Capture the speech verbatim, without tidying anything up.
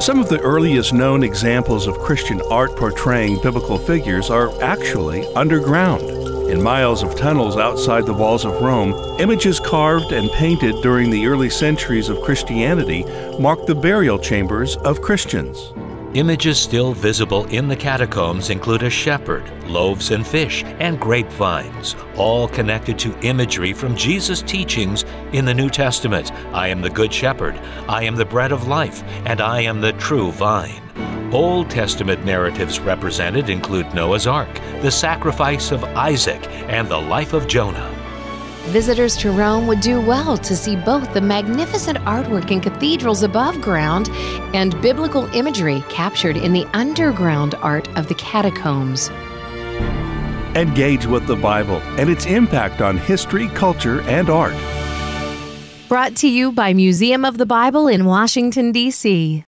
Some of the earliest known examples of Christian art portraying biblical figures are actually underground. In miles of tunnels outside the walls of Rome, images carved and painted during the early centuries of Christianity mark the burial chambers of Christians. Images still visible in the catacombs include a shepherd, loaves and fish, and grapevines, all connected to imagery from Jesus' teachings in the New Testament. I am the good shepherd, I am the bread of life, and I am the true vine. Old Testament narratives represented include Noah's ark, the sacrifice of Isaac, and the life of Jonah. Visitors to Rome would do well to see both the magnificent artwork in cathedrals above ground and biblical imagery captured in the underground art of the catacombs. Engage with the Bible and its impact on history, culture, and art. Brought to you by Museum of the Bible in Washington, D C